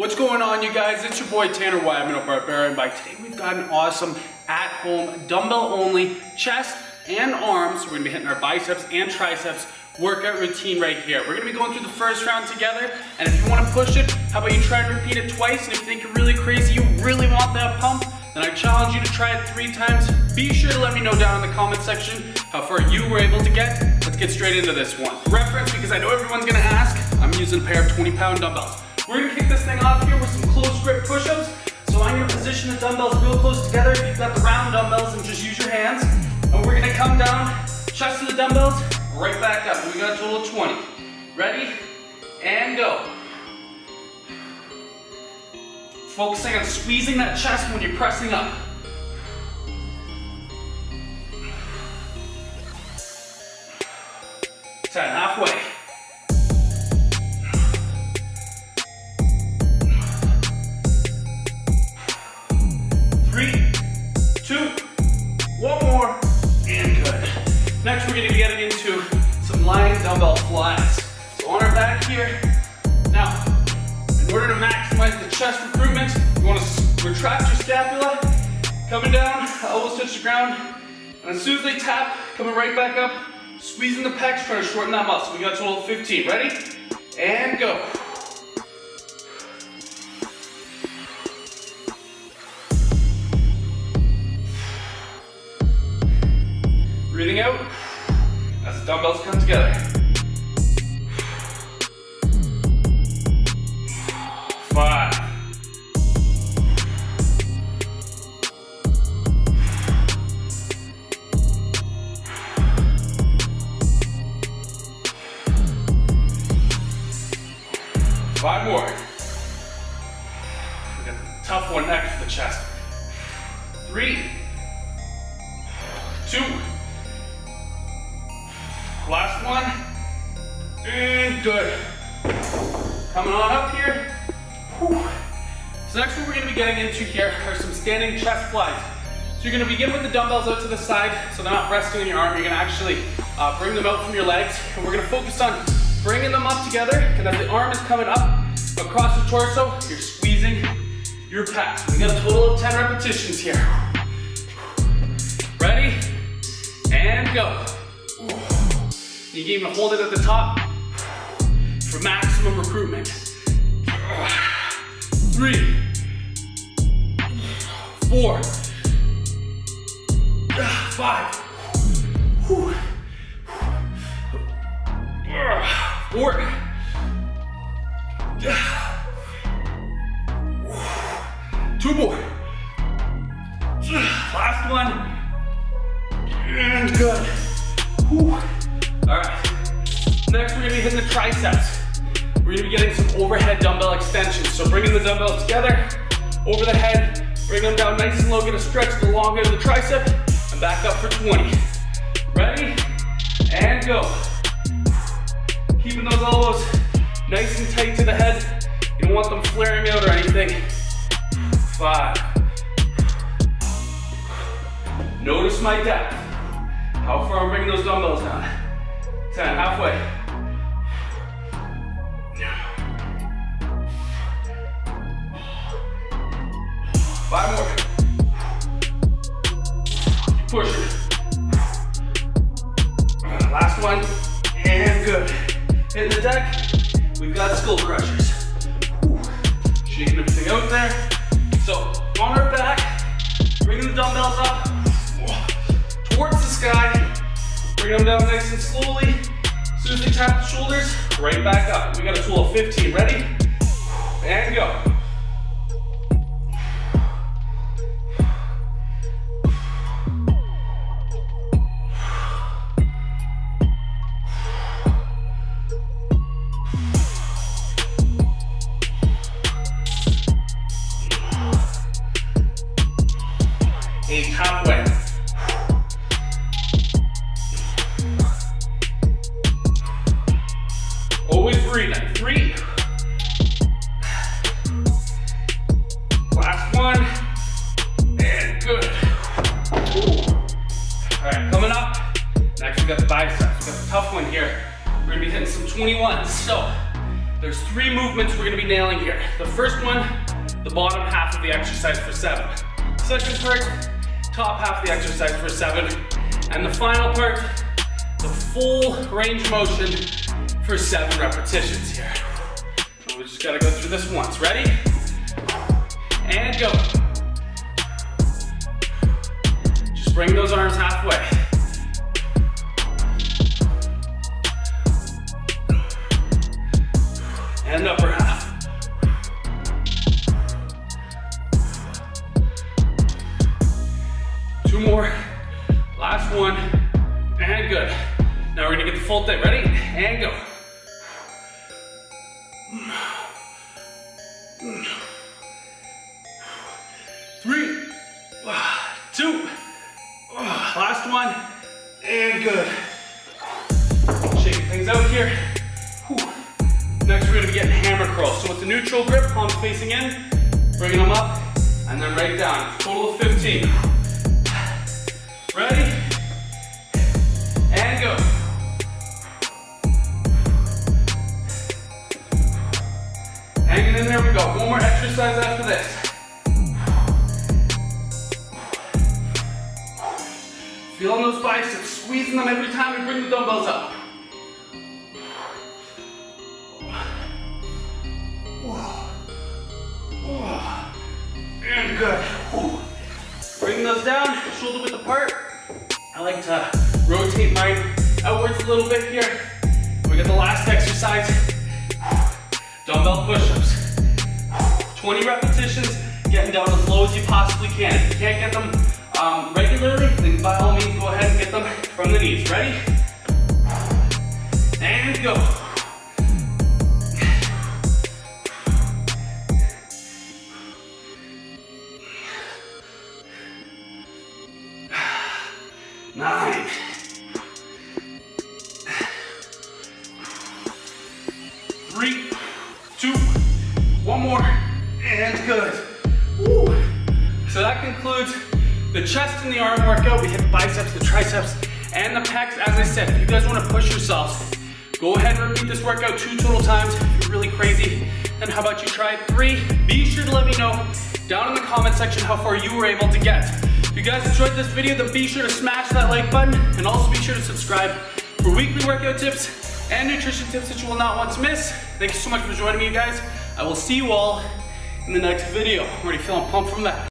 What's going on, you guys? It's your boy Tanner Wyatt of BarbarianBody. Today we've got an awesome at-home dumbbell-only chest and arms. We're gonna be hitting our biceps and triceps workout routine right here. We're gonna be going through the first round together, and if you want to push it, how about you try and repeat it twice? And if you think you're really crazy, you really want that pump, then I challenge you to try it 3 times. Be sure to let me know down in the comment section how far you were able to get. Let's get straight into this one. Reference, because I know everyone's gonna ask, I'm using a pair of 20-pound dumbbells. We're gonna kick this thing off here with some close grip push-ups. So I'm gonna position the dumbbells real close together. If you've got the round dumbbells, and just use your hands. And we're gonna come down, chest to the dumbbells, right back up. We got a total of 20. Ready? And go. Focusing on squeezing that chest when you're pressing up. Halfway. Next, we're going to be getting into some lying dumbbell flies. So on our back here. Now, in order to maximize the chest recruitment, you want to retract your scapula, coming down, elbows touch the ground, and as soon as they tap, coming right back up, squeezing the pecs, trying to shorten that muscle. We got a total of 15. Ready? And go. Breathing out as the dumbbells come together. 5. 5 more. We got the tough one next for the chest. 3, 2. Last one, and good. Coming on up here. Whew. So next what we're gonna be getting into here are some standing chest flies. So you're gonna begin with the dumbbells out to the side so they're not resting in your arm. You're gonna actually bring them out from your legs. And we're gonna focus on bringing them up together, and as the arm is coming up across the torso, you're squeezing your pecs. We got a total of 10 repetitions here. Ready? And go. You can even hold it at the top for maximum recruitment. 3, 4, 5, 4, 2 more. Last one. And good. Alright, next we're going to be hitting the triceps. We're going to be getting some overhead dumbbell extensions. So bringing the dumbbells together, over the head, bring them down nice and low, get a stretch the long end of the tricep, and back up for 20. Ready? And go. Keeping those elbows nice and tight to the head. You don't want them flaring out or anything. 5. Notice my depth. How far I'm bringing those dumbbells down. 10, halfway. 5 more. Keep pushing. Last one, and good. Hitting the deck, we've got skull crushers. Shaking everything out there. So, on our back, bringing the dumbbells up towards the sky. Bring them down nice and slowly. As soon as they tap the shoulders, right back up. We got a total of 15. Ready? And go. three movements we're gonna be nailing here. The first one, the bottom half of the exercise for 7. Second part, top half of the exercise for 7. And the final part, the full range motion for 7 repetitions here. So we just gotta go through this once. Ready? And go. Just bring those arms halfway. And upper half. Two more. Last one. And good. Now we're gonna get the full thing. Ready? And go. Neutral grip, palms facing in, bringing them up, and then right down. Total of 15. Ready? And go. Hanging in there, we go. One more exercise after this. Feeling those biceps, squeezing them every time we bring the dumbbells up. Good. Bring those down, shoulder width apart. I like to rotate mine outwards a little bit here. We get the last exercise, dumbbell push-ups. 20 repetitions, getting down as low as you possibly can. If you can't get them regularly, then by all means go ahead and get them from the knees. Ready? And go. Chest and the arm workout. We hit the biceps, the triceps, and the pecs. As I said, if you guys want to push yourselves, go ahead and repeat this workout 2 total times. If you're really crazy, then how about you try 3? Be sure to let me know down in the comment section how far you were able to get. If you guys enjoyed this video, then be sure to smash that like button, and also be sure to subscribe for weekly workout tips and nutrition tips that you will not want to miss. Thank you so much for joining me, you guys. I will see you all in the next video. I'm already feeling pumped from that.